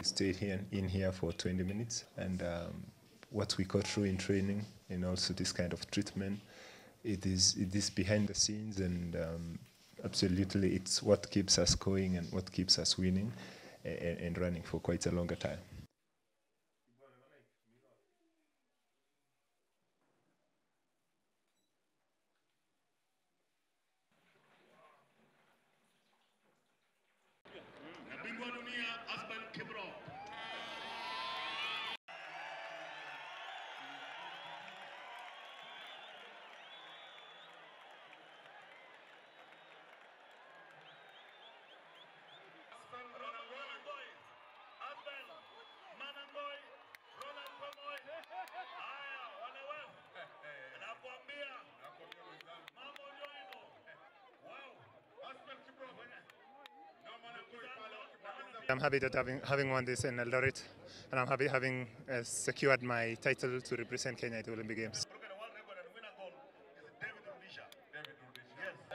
We stayed here in here for 20 minutes, and what we got through in training and also this kind of treatment, it is behind the scenes, and absolutely it's what keeps us going and what keeps us winning and running for quite a longer time. I'm happy that having won this in Eldoret, and I'm happy having secured my title to represent Kenya at the Olympic Games.